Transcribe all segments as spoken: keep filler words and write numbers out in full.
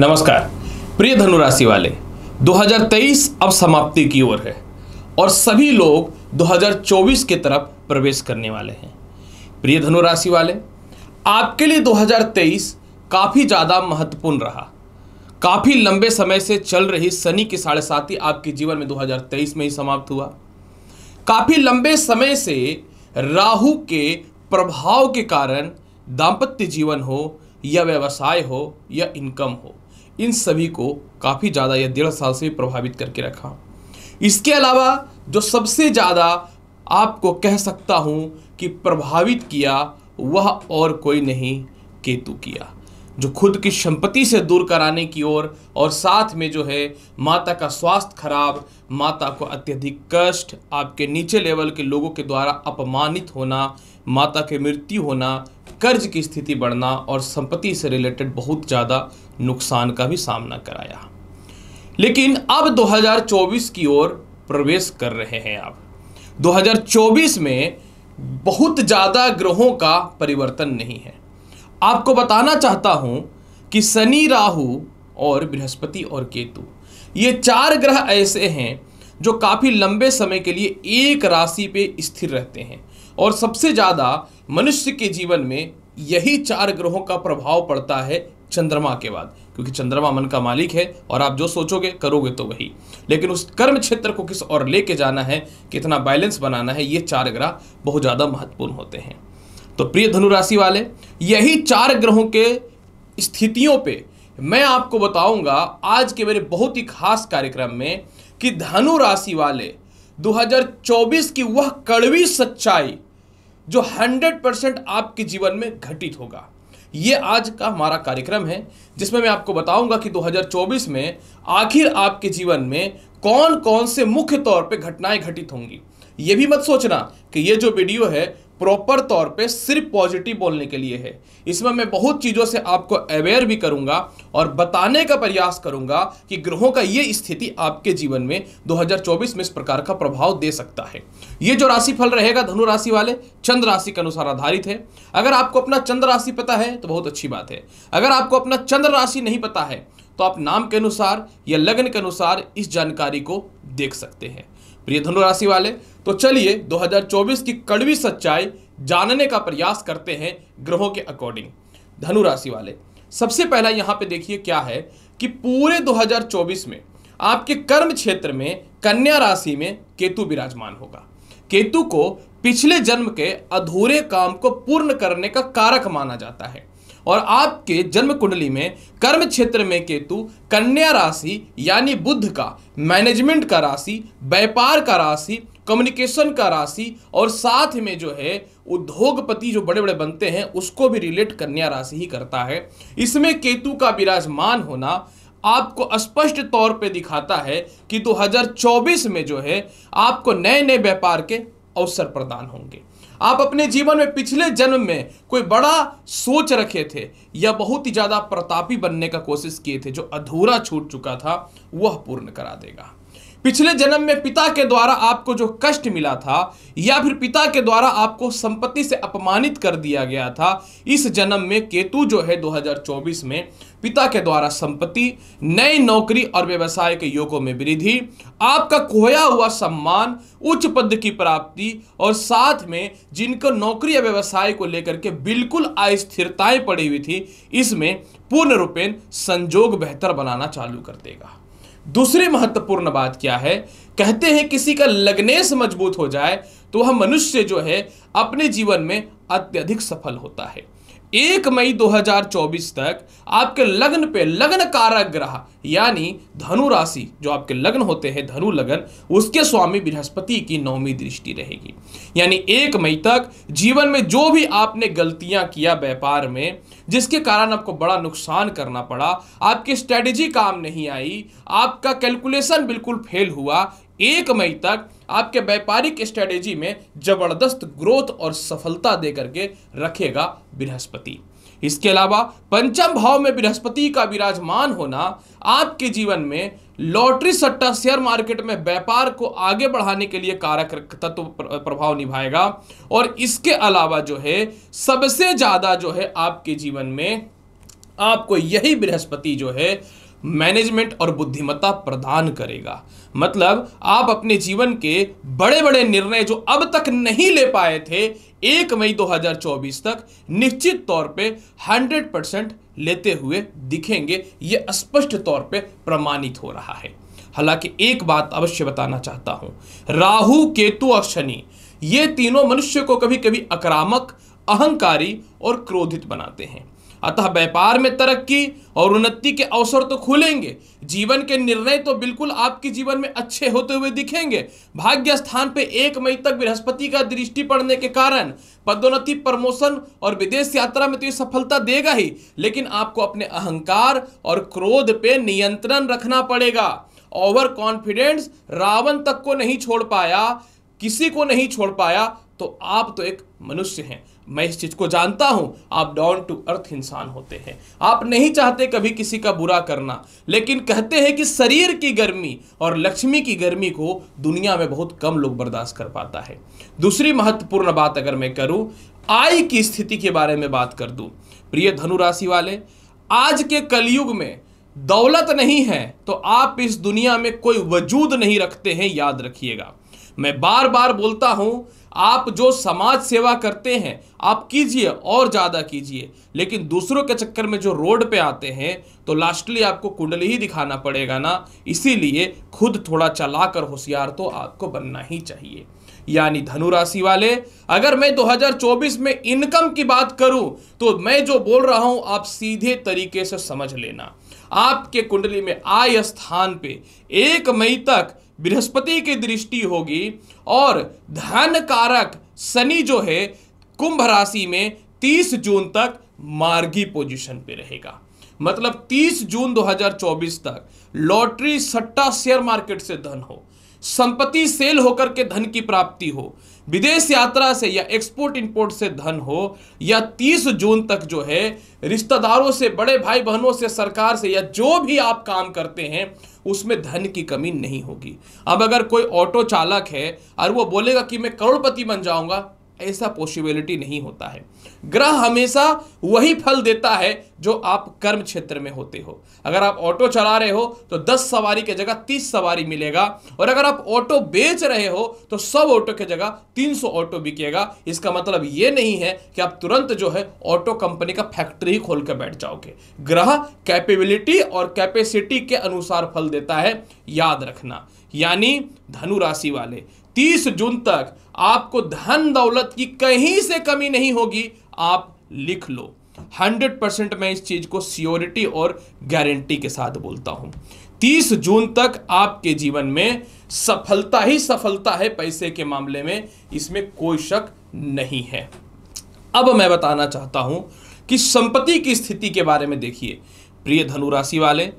नमस्कार प्रिय धनु राशि वाले, दो हज़ार तेईस अब समाप्ति की ओर है और सभी लोग दो हज़ार चौबीस की तरफ प्रवेश करने वाले हैं। प्रिय धनु राशि वाले, आपके लिए दो हज़ार तेईस काफ़ी ज़्यादा महत्वपूर्ण रहा। काफ़ी लंबे समय से चल रही शनि की साढ़े साथी आपके जीवन में दो हज़ार तेईस में ही समाप्त हुआ। काफ़ी लंबे समय से राहु के प्रभाव के कारण दाम्पत्य जीवन हो या व्यवसाय हो या इनकम हो, इन सभी को काफ़ी ज़्यादा या डेढ़ साल से प्रभावित करके रखा। इसके अलावा जो सबसे ज़्यादा आपको कह सकता हूँ कि प्रभावित किया, वह और कोई नहीं केतु किया, जो खुद की संपत्ति से दूर कराने की ओर और, और साथ में जो है माता का स्वास्थ्य खराब, माता को अत्यधिक कष्ट, आपके नीचे लेवल के लोगों के द्वारा अपमानित होना, माता के मृत्यु होना, कर्ज की स्थिति बढ़ना और संपत्ति से रिलेटेड बहुत ज़्यादा नुकसान का भी सामना कराया। लेकिन अब दो हज़ार चौबीस की ओर प्रवेश कर रहे हैं। आप दो हज़ार चौबीस में बहुत ज़्यादा ग्रहों का परिवर्तन नहीं है। आपको बताना चाहता हूं कि शनि, राहु और बृहस्पति और केतु, ये चार ग्रह ऐसे हैं जो काफ़ी लंबे समय के लिए एक राशि पे स्थिर रहते हैं और सबसे ज़्यादा मनुष्य के जीवन में यही चार ग्रहों का प्रभाव पड़ता है चंद्रमा के बाद, क्योंकि चंद्रमा मन का मालिक है और आप जो सोचोगे करोगे तो वही। लेकिन उस कर्म क्षेत्र को किस और लेके जाना है, कितना बैलेंस बनाना है, ये चार ग्रह बहुत ज़्यादा महत्वपूर्ण होते हैं। तो प्रिय धनु राशि वाले, यही चार ग्रहों के स्थितियों पे मैं आपको बताऊंगा आज के मेरे बहुत ही खास कार्यक्रम में कि धनु राशि वाले दो हज़ार चौबीस की वह कड़वी सच्चाई जो सौ परसेंट आपके जीवन में घटित होगा। ये आज का हमारा कार्यक्रम है जिसमें मैं आपको बताऊंगा कि दो हज़ार चौबीस में आखिर आपके जीवन में कौन कौन से मुख्य तौर पे घटनाएं घटित होंगी। ये भी मत सोचना कि ये जो वीडियो है प्रॉपर तौर पे सिर्फ पॉजिटिव बोलने के लिए है। इसमें मैं बहुत चीज़ों से आपको अवेयर भी करूंगा और बताने का प्रयास करूंगा कि ग्रहों का ये स्थिति आपके जीवन में दो हज़ार चौबीस में इस प्रकार का प्रभाव दे सकता है। ये जो राशिफल रहेगा धनु राशि वाले चंद्र राशि के अनुसार आधारित है। अगर आपको अपना चंद्र राशि पता है तो बहुत अच्छी बात है। अगर आपको अपना चंद्र राशि नहीं पता है तो आप नाम के अनुसार या लग्न के अनुसार इस जानकारी को देख सकते हैं। प्रिय धनु राशि वाले, तो चलिए दो हज़ार चौबीस की कड़वी सच्चाई जानने का प्रयास करते हैं ग्रहों के अकॉर्डिंग। धनु राशि वाले, सबसे पहला यहाँ पे देखिए क्या है कि पूरे दो हज़ार चौबीस में आपके कर्म क्षेत्र में कन्या राशि में केतु विराजमान होगा। केतु को पिछले जन्म के अधूरे काम को पूर्ण करने का कारक माना जाता है और आपके जन्म कुंडली में कर्म क्षेत्र में केतु कन्या राशि यानी बुध का मैनेजमेंट का राशि, व्यापार का राशि, कम्युनिकेशन का राशि और साथ में जो है उद्योगपति जो बड़े बड़े बनते हैं उसको भी रिलेट कन्या राशि ही करता है। इसमें केतु का विराजमान होना आपको स्पष्ट तौर पे दिखाता है कि दो हज़ार चौबीस में जो है आपको नए नए व्यापार के अवसर प्रदान होंगे। आप अपने जीवन में पिछले जन्म में कोई बड़ा सोच रखे थे या बहुत ही ज़्यादा प्रतापी बनने का कोशिश किए थे, जो अधूरा छूट चुका था वह पूर्ण करा देगा। पिछले जन्म में पिता के द्वारा आपको जो कष्ट मिला था या फिर पिता के द्वारा आपको संपत्ति से अपमानित कर दिया गया था, इस जन्म में केतु जो है दो हज़ार चौबीस में पिता के द्वारा संपत्ति, नई नौकरी और व्यवसाय के योगों में वृद्धि, आपका खोया हुआ सम्मान, उच्च पद की प्राप्ति और साथ में जिनको नौकरी या व्यवसाय को लेकर के बिल्कुल अस्थिरताएं पड़ी हुई थी, इसमें पूर्ण रूपेण संजोग बेहतर बनाना चालू कर देगा। दूसरी महत्वपूर्ण बात क्या है, कहते हैं किसी का लग्नेश मजबूत हो जाए तो वह मनुष्य जो है अपने जीवन में अत्यधिक सफल होता है। एक मई दो हज़ार चौबीस तक आपके लग्न पे लग्न कारक ग्रह यानी धनु राशि, जो आपके लग्न होते हैं धनु लग्न, उसके स्वामी बृहस्पति की नौवीं दृष्टि रहेगी। यानी एक मई तक जीवन में जो भी आपने गलतियां किया व्यापार में, जिसके कारण आपको बड़ा नुकसान करना पड़ा, आपकी स्ट्रेटेजी काम नहीं आई, आपका कैलकुलेशन बिल्कुल फेल हुआ, एक मई तक आपके व्यापारिक स्ट्रेटेजी में जबरदस्त ग्रोथ और सफलता दे करके रखेगा बृहस्पति। इसके अलावा पंचम भाव में बृहस्पति का विराजमान होना आपके जीवन में लॉटरी सट्टा शेयर मार्केट में व्यापार को आगे बढ़ाने के लिए कारक तत्व प्रभाव निभाएगा और इसके अलावा जो है सबसे ज़्यादा जो है आपके जीवन में आपको यही बृहस्पति जो है मैनेजमेंट और बुद्धिमत्ता प्रदान करेगा। मतलब आप अपने जीवन के बड़े बड़े निर्णय जो अब तक नहीं ले पाए थे एक मई दो हज़ार चौबीस तक निश्चित तौर पे सौ परसेंट लेते हुए दिखेंगे। ये स्पष्ट तौर पे प्रमाणित हो रहा है। हालांकि एक बात अवश्य बताना चाहता हूँ, राहु, केतु और शनि ये तीनों मनुष्य को कभी कभी आक्रामक, अहंकारी और क्रोधित बनाते हैं। अतः व्यापार में तरक्की और उन्नति के अवसर तो खुलेंगे, जीवन के निर्णय तो बिल्कुल आपके जीवन में अच्छे होते हुए दिखेंगे। भाग्य स्थान पे एक मई तक बृहस्पति का दृष्टि पड़ने के कारण पदोन्नति, प्रमोशन और विदेश यात्रा में तो ये सफलता देगा ही, लेकिन आपको अपने अहंकार और क्रोध पे नियंत्रण रखना पड़ेगा। ओवर कॉन्फिडेंस रावण तक को नहीं छोड़ पाया, किसी को नहीं छोड़ पाया, तो आप तो एक मनुष्य हैं। मैं इस चीज को जानता हूं, आप डाउन टू अर्थ इंसान होते हैं, आप नहीं चाहते कभी किसी का बुरा करना, लेकिन कहते हैं कि शरीर की गर्मी और लक्ष्मी की गर्मी को दुनिया में बहुत कम लोग बर्दाश्त कर पाता है। दूसरी महत्वपूर्ण बात अगर मैं करूं, आय की स्थिति के बारे में बात कर दूं, प्रिय धनु राशि वाले, आज के कलयुग में दौलत नहीं है तो आप इस दुनिया में कोई वजूद नहीं रखते हैं, याद रखिएगा। मैं बार बार बोलता हूं, आप जो समाज सेवा करते हैं आप कीजिए और ज़्यादा कीजिए, लेकिन दूसरों के चक्कर में जो रोड पे आते हैं तो लास्टली आपको कुंडली ही दिखाना पड़ेगा ना। इसीलिए खुद थोड़ा चालाक और होशियार तो आपको बनना ही चाहिए। यानी धनु राशि वाले, अगर मैं दो हज़ार चौबीस में इनकम की बात करूं तो मैं जो बोल रहा हूं आप सीधे तरीके से समझ लेना। आपके कुंडली में आय स्थान पे एक मई तक बृहस्पति की दृष्टि होगी और धन कारक शनि जो है कुंभ राशि में तीस जून तक मार्गी पोजीशन पे रहेगा। मतलब तीस जून दो हज़ार चौबीस तक लॉटरी, सट्टा, शेयर मार्केट से धन हो, संपत्ति सेल होकर के धन की प्राप्ति हो, विदेश यात्रा से या एक्सपोर्ट इंपोर्ट से धन हो, या तीस जून तक जो है रिश्तेदारों से, बड़े भाई बहनों से, सरकार से, या जो भी आप काम करते हैं उसमें धन की कमी नहीं होगी। अब अगर कोई ऑटो चालक है और वो बोलेगा कि मैं करोड़पति बन जाऊंगा, ऐसा पॉसिबिलिटी नहीं होता है। ग्रह हमेशा वही फल देता है जो आप कर्म क्षेत्र में होते हो। अगर आप ऑटो चला रहे हो तो दस सवारी के जगह तीस सवारी मिलेगा, और अगर आप ऑटो बेच रहे हो तो सौ ऑटो के जगह तीन सौ ऑटो बिकेगा। इसका मतलब ये नहीं है कि आप तुरंत जो है ऑटो कंपनी का फैक्ट्री ही खोल कर बैठ जाओगे। ग्रह कैपेबिलिटी और कैपेसिटी के अनुसार फल देता है, याद रखना। यानी धनु राशि वाले, तीस जून तक आपको धन दौलत की कहीं से कमी नहीं होगी, आप लिख लो। सौ परसेंट मैं इस चीज को सियोरिटी और गारंटी के साथ बोलता हूं। तीस जून तक आपके जीवन में सफलता ही सफलता है पैसे के मामले में, इसमें कोई शक नहीं है। अब मैं बताना चाहता हूं कि संपत्ति की स्थिति के बारे में। देखिए प्रिय धनु राशि वाले,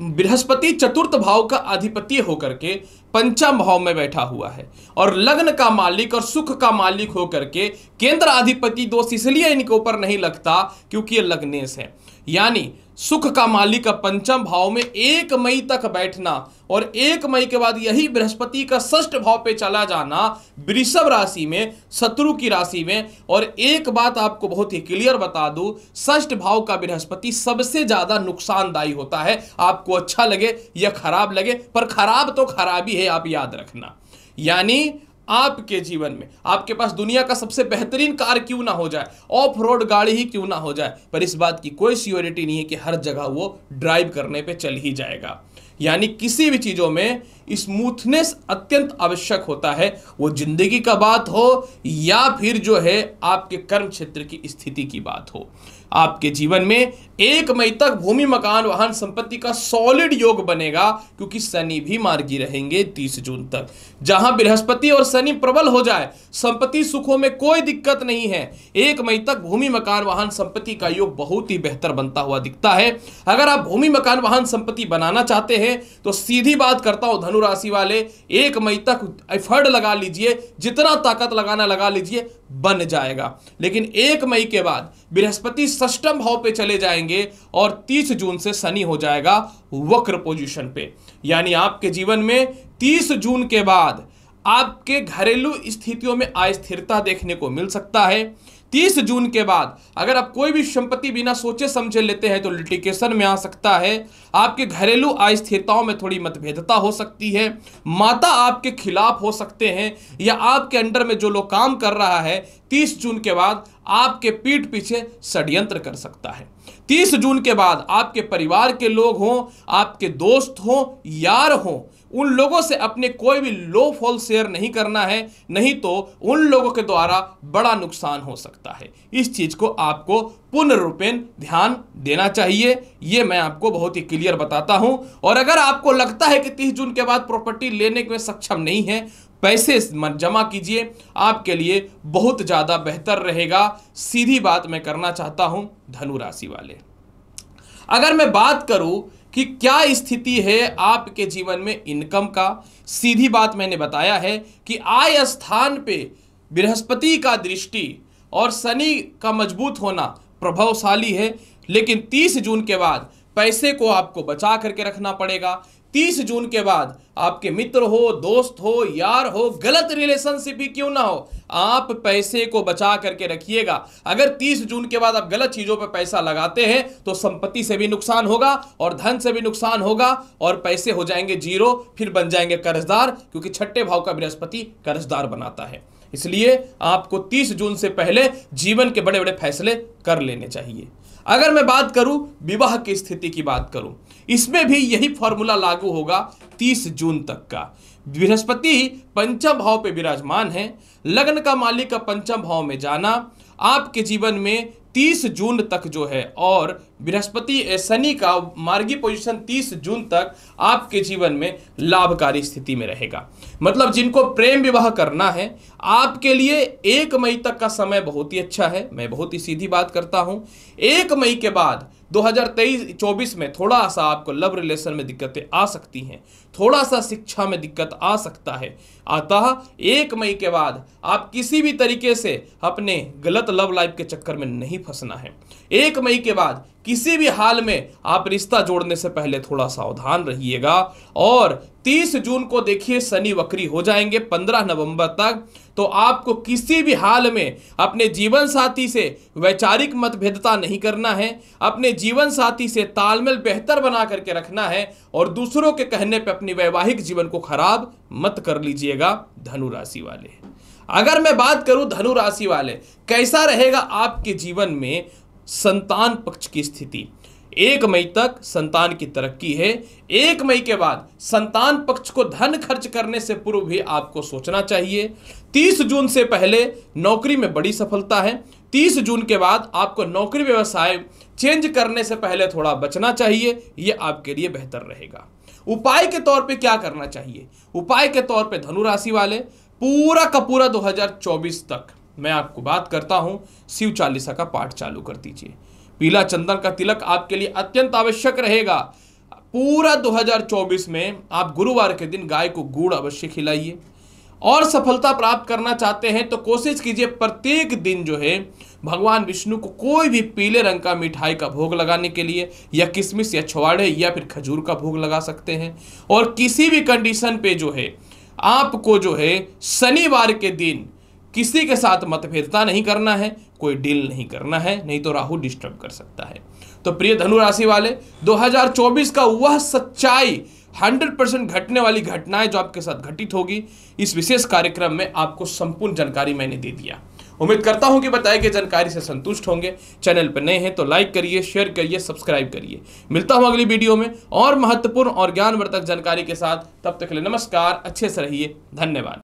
बृहस्पति चतुर्थ भाव का अधिपति होकर के पंचम भाव में बैठा हुआ है और लग्न का मालिक और सुख का मालिक होकर के केंद्र अधिपति दोष इसलिए इनके ऊपर नहीं लगता क्योंकि ये लग्नेश है। यानी सुख का मालिक का पंचम भाव में एक मई तक बैठना और एक मई के बाद यही बृहस्पति का षष्ठ भाव पे चला जाना वृषभ राशि में, शत्रु की राशि में। और एक बात आपको बहुत ही क्लियर बता दूं, षष्ठ भाव का बृहस्पति सबसे ज्यादा नुकसानदायी होता है। आपको अच्छा लगे या खराब लगे, पर खराब तो खराब ही है, आप याद रखना। यानी आपके जीवन में आपके पास दुनिया का सबसे बेहतरीन कार क्यों ना हो जाए, ऑफ रोड गाड़ी ही क्यों ना हो जाए, पर इस बात की कोई सियोरिटी नहीं है कि हर जगह वो ड्राइव करने पे चल ही जाएगा। यानी किसी भी चीज़ों में स्मूथनेस अत्यंत आवश्यक होता है, वो जिंदगी का बात हो या फिर जो है आपके कर्म क्षेत्र की स्थिति की बात हो। आपके जीवन में एक मई तक भूमि, मकान, वाहन, संपत्ति का सॉलिड योग बनेगा क्योंकि शनि भी मार्गी रहेंगे तीस जून तक। जहां बृहस्पति और शनि प्रबल हो जाए संपत्ति सुखों में कोई दिक्कत नहीं है। एक मई तक भूमि, मकान, वाहन, संपत्ति का योग बहुत ही बेहतर बनता हुआ दिखता है। अगर आप भूमि, मकान, वाहन, संपत्ति बनाना चाहते हैं तो सीधी बात करता हूं धनु राशि वाले, एक मई तक एफर्ड लगा लीजिए, जितना ताकत लगाना लगा लीजिए, बन जाएगा। लेकिन एक मई के बाद बृहस्पति षष्ठम भाव पे चले जाएंगे और तीस जून से शनि हो जाएगा वक्र पोजीशन पे। यानी आपके जीवन में तीस जून के बाद आपके घरेलू स्थितियों में अस्थिरता देखने को मिल सकता है। तीस जून के बाद अगर आप कोई भी संपत्ति बिना सोचे समझे लेते हैं तो लिटिगेशन में आ सकता है। आपके घरेलू अस्थिरताओं में थोड़ी मतभेदता हो सकती है, माता आपके खिलाफ हो सकते हैं, या आपके अंडर में जो लोग काम कर रहा है तीस जून के बाद आपके पीठ पीछे षड्यंत्र कर सकता है। तीस जून के बाद आपके परिवार के लोग हों, आपके दोस्त हों, यार हों, उन लोगों से अपने कोई भी लो फॉल शेयर नहीं करना है, नहीं तो उन लोगों के द्वारा बड़ा नुकसान हो सकता है। इस चीज़ को आपको पूर्ण रूपेण ध्यान देना चाहिए, ये मैं आपको बहुत ही क्लियर बताता हूँ। और अगर आपको लगता है कि तीस जून के बाद प्रॉपर्टी लेने में सक्षम नहीं है, पैसे जमा कीजिए, आपके लिए बहुत ज़्यादा बेहतर रहेगा। सीधी बात मैं करना चाहता हूँ धनु राशि वाले। अगर मैं बात करूँ कि क्या स्थिति है आपके जीवन में इनकम का, सीधी बात मैंने बताया है कि आय स्थान पे बृहस्पति का दृष्टि और शनि का मजबूत होना प्रभावशाली है, लेकिन तीस जून के बाद पैसे को आपको बचा करके रखना पड़ेगा। तीस जून के बाद आपके मित्र हो, दोस्त हो, यार हो, गलत रिलेशनशिप ही क्यों ना हो, आप पैसे को बचा करके रखिएगा। अगर तीस जून के बाद आप गलत चीज़ों पर पैसा लगाते हैं तो संपत्ति से भी नुकसान होगा और धन से भी नुकसान होगा और पैसे हो जाएंगे जीरो, फिर बन जाएंगे कर्जदार, क्योंकि छठे भाव का बृहस्पति कर्जदार बनाता है। इसलिए आपको तीस जून से पहले जीवन के बड़े बड़े फैसले कर लेने चाहिए। अगर मैं बात करूं विवाह की स्थिति की बात करूं, इसमें भी यही फॉर्मूला लागू होगा तीस जून तक का। बृहस्पति पंचम भाव पे विराजमान है, लग्न का मालिक का पंचम भाव में जाना आपके जीवन में तीस जून तक जो है, और बृहस्पति शनि का मार्गी पोजीशन तीस जून तक आपके जीवन में लाभकारी स्थिति में रहेगा। मतलब जिनको प्रेम विवाह करना है, आपके लिए एक मई तक का समय बहुत ही अच्छा है। मैं बहुत ही सीधी बात करता हूँ, एक मई के बाद दो हज़ार तेईस चौबीस में थोड़ा सा आपको लव रिलेशन में दिक्कतें आ सकती हैं, थोड़ा सा शिक्षा में दिक्कत आ सकता है। अतः एक मई के बाद आप किसी भी तरीके से अपने गलत लव लाइफ के चक्कर में नहीं फंसना है। एक मई के बाद किसी भी हाल में आप रिश्ता जोड़ने से पहले थोड़ा सावधान रहिएगा। और तीस जून को देखिए शनि वक्री हो जाएंगे पंद्रह नवंबर तक, तो आपको किसी भी हाल में अपने जीवन साथी से वैचारिक मतभेदता नहीं करना है, अपने जीवन साथी से तालमेल बेहतर बना करके रखना है और दूसरों के कहने पर अपनी वैवाहिक जीवन को खराब मत कर लीजिएगा धनु राशि वाले। अगर मैं बात करूं धनु राशि वाले कैसा रहेगा आपके जीवन में संतान पक्ष की स्थिति, एक मई तक संतान की तरक्की है। एक मई के बाद संतान पक्ष को धन खर्च करने से पूर्व भी आपको सोचना चाहिए। तीस जून से पहले नौकरी में बड़ी सफलता है, तीस जून के बाद आपको नौकरी व्यवसाय चेंज करने से पहले थोड़ा बचना चाहिए, ये आपके लिए बेहतर रहेगा। उपाय के तौर पे क्या करना चाहिए, उपाय के तौर पे धनु राशि वाले पूरा का पूरा दो हज़ार चौबीस तक मैं आपको बात करता हूं शिव चालीसा का पाठ चालू कर दीजिए। पीला चंदन का तिलक आपके लिए अत्यंत आवश्यक रहेगा। पूरा दो हज़ार चौबीस में आप गुरुवार के दिन गाय को गुड़ अवश्य खिलाइए। और सफलता प्राप्त करना चाहते हैं तो कोशिश कीजिए प्रत्येक दिन जो है भगवान विष्णु को कोई भी पीले रंग का मिठाई का भोग लगाने के लिए, या किशमिश या छुआड़े या फिर खजूर का भोग लगा सकते हैं। और किसी भी कंडीशन पे जो है आपको जो है शनिवार के दिन किसी के साथ मतभेदता नहीं करना है, कोई डील नहीं करना है, नहीं तो राहु डिस्टर्ब कर सकता है। तो प्रिय धनु राशि वाले दो हज़ार चौबीस का वह सच्चाई सौ परसेंट घटने वाली घटनाएं जो आपके साथ घटित होगी, इस विशेष कार्यक्रम में आपको संपूर्ण जानकारी मैंने दे दिया। उम्मीद करता हूं कि बताई गई जानकारी से संतुष्ट होंगे। चैनल पर नए हैं तो लाइक करिए, शेयर करिए, सब्सक्राइब करिए। मिलता हूं अगली वीडियो में और महत्वपूर्ण और ज्ञानवर्धक जानकारी के साथ। तब तक के लिए नमस्कार, अच्छे से रहिए, धन्यवाद।